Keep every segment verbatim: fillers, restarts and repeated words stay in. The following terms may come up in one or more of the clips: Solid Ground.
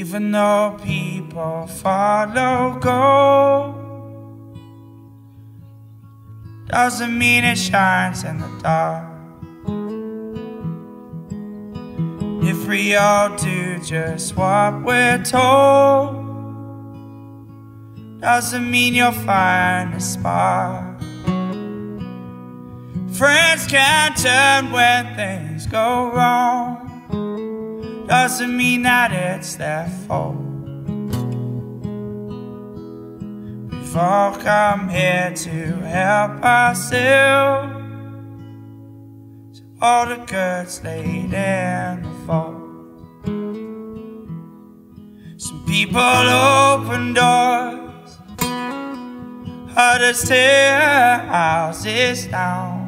even though people follow gold, doesn't mean it shines in the dark. If we all do just what we're told, doesn't mean you'll find a spark. Friends can turn when things go wrong, doesn't mean that it's their fault. We've all come here to help ourselves, so all the good's laid in the vault. Some people open doors, others tear houses down.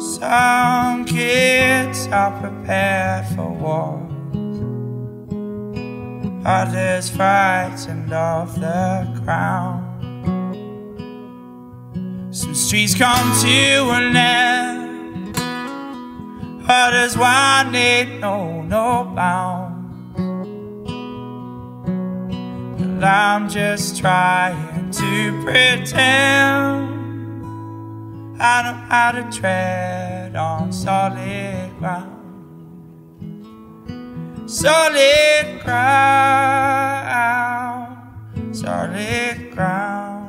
Some kids are prepared for war, others frightened of the crown. Some streets come to an end, others wind it no, no bound. And I'm just trying to pretend I know how to tread on solid ground. Solid ground, solid ground,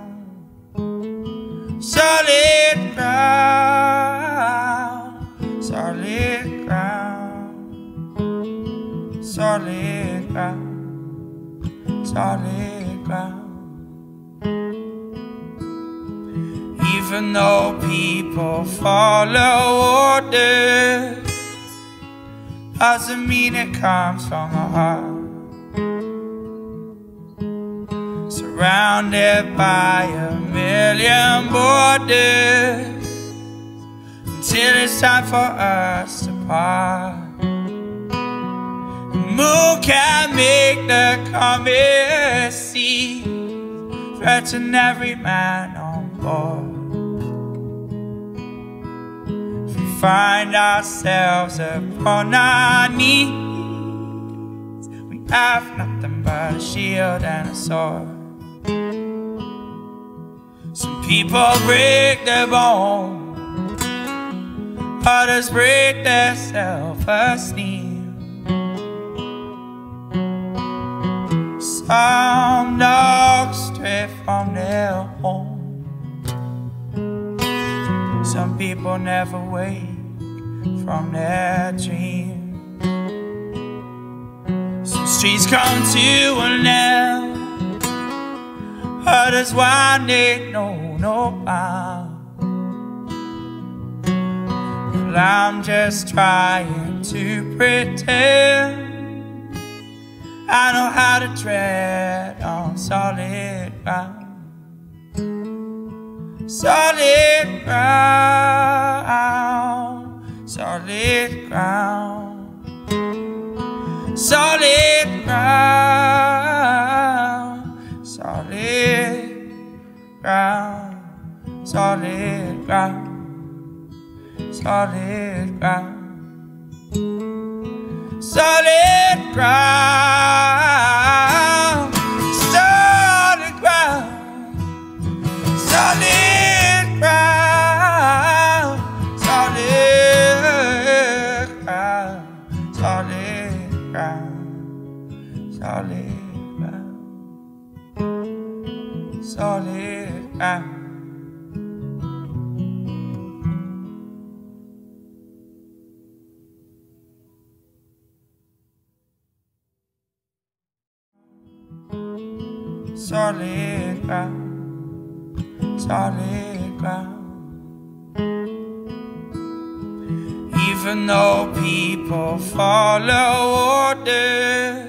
solid ground, solid ground, solid ground, solid ground. Even though people follow orders, doesn't mean it comes from a heart. Surrounded by a million borders, until it's time for us to part. The moon can make the calmest sea, threaten every man on board. Find ourselves upon our knees, we have nothing but a shield and a sword. Some people break their bones, others break their self-esteem. Some dogs stray from their home, some people never wake from their dream. Some streets come to an end, others wind it no, no bound. Well, I'm just trying to pretend I know how to tread on solid ground. Solid ground, solid ground, solid ground, solid ground, solid ground, solid ground, solid ground, solid ground, solid. Solid ground. Solid ground, solid ground. Even though people follow orders,